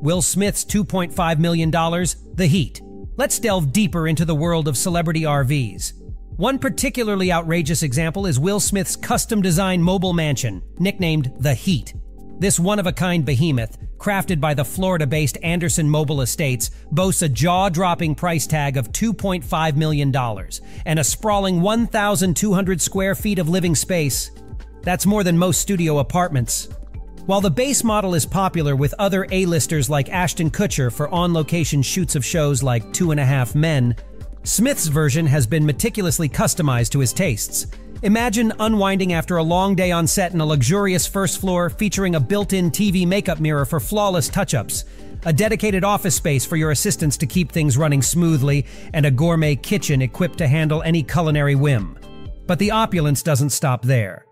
Will Smith's $2.5 million, The Heat. Let's delve deeper into the world of celebrity RVs. One particularly outrageous example is Will Smith's custom-designed mobile mansion, nicknamed The Heat. This one-of-a-kind behemoth, crafted by the Florida-based Anderson Mobile Estates, boasts a jaw-dropping price tag of $2.5 million and a sprawling 1,200 square feet of living space. That's more than most studio apartments. While the base model is popular with other A-listers like Ashton Kutcher for on-location shoots of shows like 2.5 Men, Smith's version has been meticulously customized to his tastes. Imagine unwinding after a long day on set in a luxurious first floor featuring a built-in TV makeup mirror for flawless touch-ups, a dedicated office space for your assistants to keep things running smoothly, and a gourmet kitchen equipped to handle any culinary whim. But the opulence doesn't stop there.